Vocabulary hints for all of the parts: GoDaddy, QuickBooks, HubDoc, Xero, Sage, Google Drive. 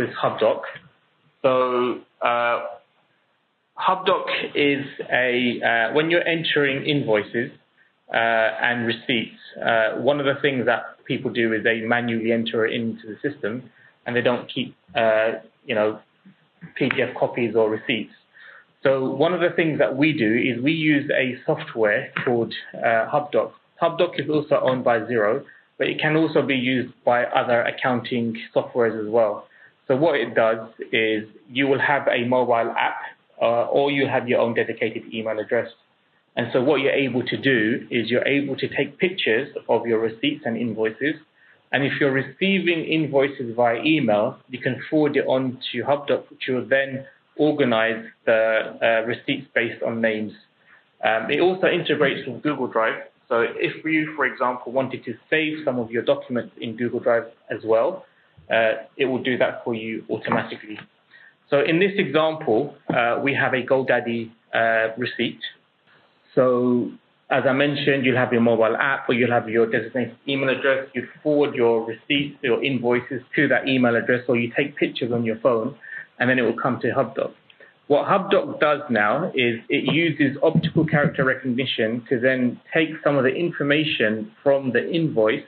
with HubDoc. So HubDoc is a when you're entering invoices and receipts, one of the things that people do is they manually enter it into the system, and they don't keep you know, PDF copies or receipts. So one of the things that we do is we use a software called HubDoc. HubDoc is also owned by Xero, but it can also be used by other accounting softwares as well. So what it does is you will have a mobile app or you have your own dedicated email address. And so what you're able to do is you're able to take pictures of your receipts and invoices. And if you're receiving invoices via email, you can forward it on to HubDoc, which will then organize the receipts based on names. It also integrates with Google Drive. So if you, for example, wanted to save some of your documents in Google Drive as well, it will do that for you automatically. So in this example, we have a GoDaddy receipt. So as I mentioned, you'll have your mobile app or you'll have your designated email address. You forward your receipts, your invoices to that email address, or you take pictures on your phone, and then it will come to HubDoc. What HubDoc does now is it uses optical character recognition to then take some of the information from the invoice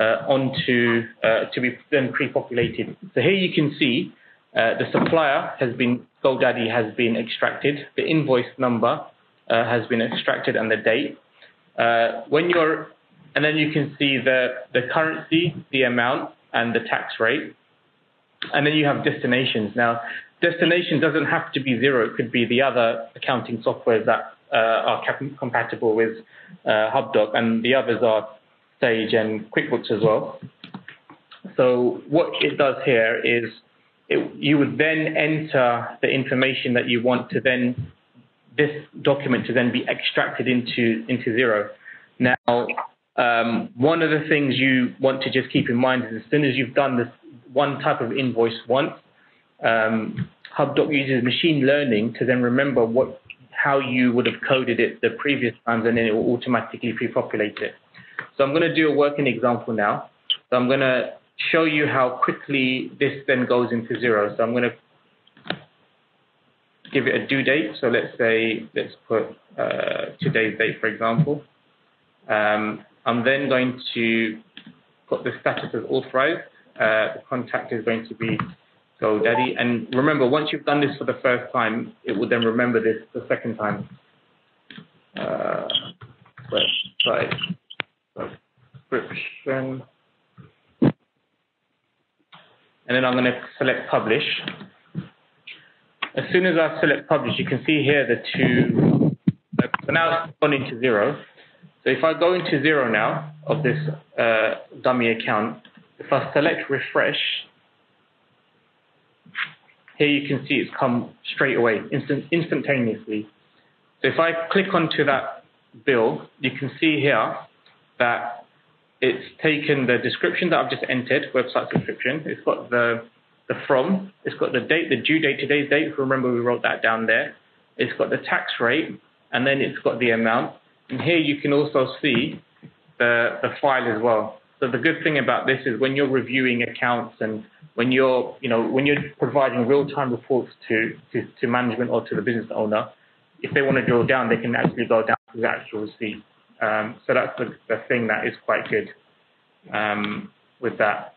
onto to be then pre-populated. So here you can see the supplier has been, GoDaddy has been extracted, the invoice number has been extracted, and the date. And then you can see the currency, the amount, and the tax rate. And then you have destinations. Now, destination doesn't have to be Xero. It could be the other accounting software that are compatible with HubDoc, and the others are Sage and QuickBooks as well. So what it does here is you would then enter the information that you want to then this document to then be extracted into Xero. Now, one of the things you want to just keep in mind is as soon as you've done this one type of invoice once, HubDoc uses machine learning to then remember how you would have coded it the previous times, and then it will automatically pre-populate it. So I'm going to do a working example now. So I'm going to show you how quickly this then goes into Xero. So I'm going to give it a due date. So let's say, let's put today's date, for example. I'm then going to put the status as authorized. The contact is going to be GoDaddy. And remember, once you've done this for the first time, it will then remember this the second time. Website subscription. And then I'm going to select publish. As soon as I select publish, you can see here the two. So now it's gone into Xero. So if I go into Xero now of this dummy account, if I select refresh, here you can see it's come straight away, instantaneously. So if I click onto that bill, you can see here that it's taken the description that I've just entered, website subscription. It's got the from, it's got the date, the due date, today's date. Remember, we wrote that down there. It's got the tax rate, and then it's got the amount. And here you can also see the file as well. So the good thing about this is when you're reviewing accounts and when you're, you know, when you're providing real-time reports to management or to the business owner, if they want to drill down, they can actually go down to the actual receipt. So that's the thing that is quite good with that.